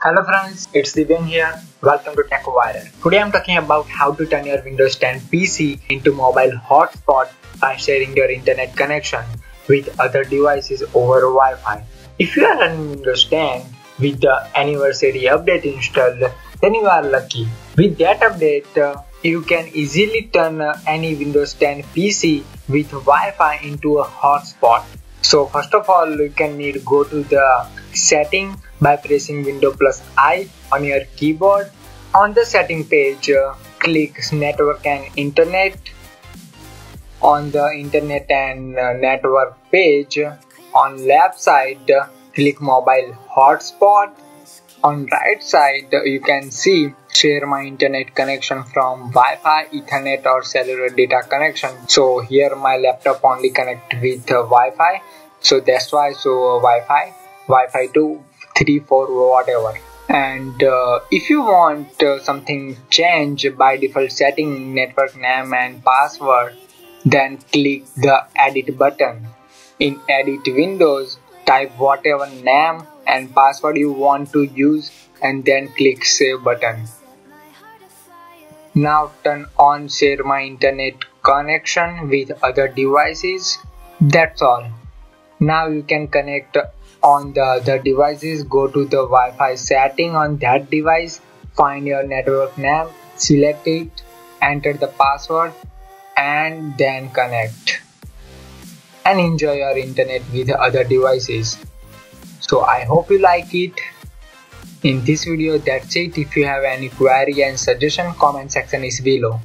Hello friends, it's Divyeng here. Welcome to Tech Viral. Today I'm talking about how to turn your Windows 10 PC into mobile hotspot by sharing your internet connection with other devices over Wi-Fi. If you are running Windows 10 with the anniversary update installed, then you are lucky. With that update, you can easily turn any Windows 10 PC with Wi-Fi into a hotspot. So first of all, you can need to go to the setting by pressing Windows + I on your keyboard. On the setting page, click Network and Internet. On the Internet and Network page, on left side, click Mobile Hotspot. On right side, you can see Share my internet connection from Wi-Fi, Ethernet or cellular data connection. So here my laptop only connect with Wi-Fi. So that's why Wi-Fi 2, 3, 4, whatever. And if you want something change by default setting, network name and password, then click the edit button. In edit windows, type whatever name and password you want to use and then click save button. Now turn on share my internet connection with other devices. That's all. Now you can connect on the other devices. Go to the Wi-Fi setting on that device, find your network name, select it, enter the password and then connect and enjoy your internet with other devices. So I hope you like it. In this video, that's it. If you have any query and suggestion, comment section is below.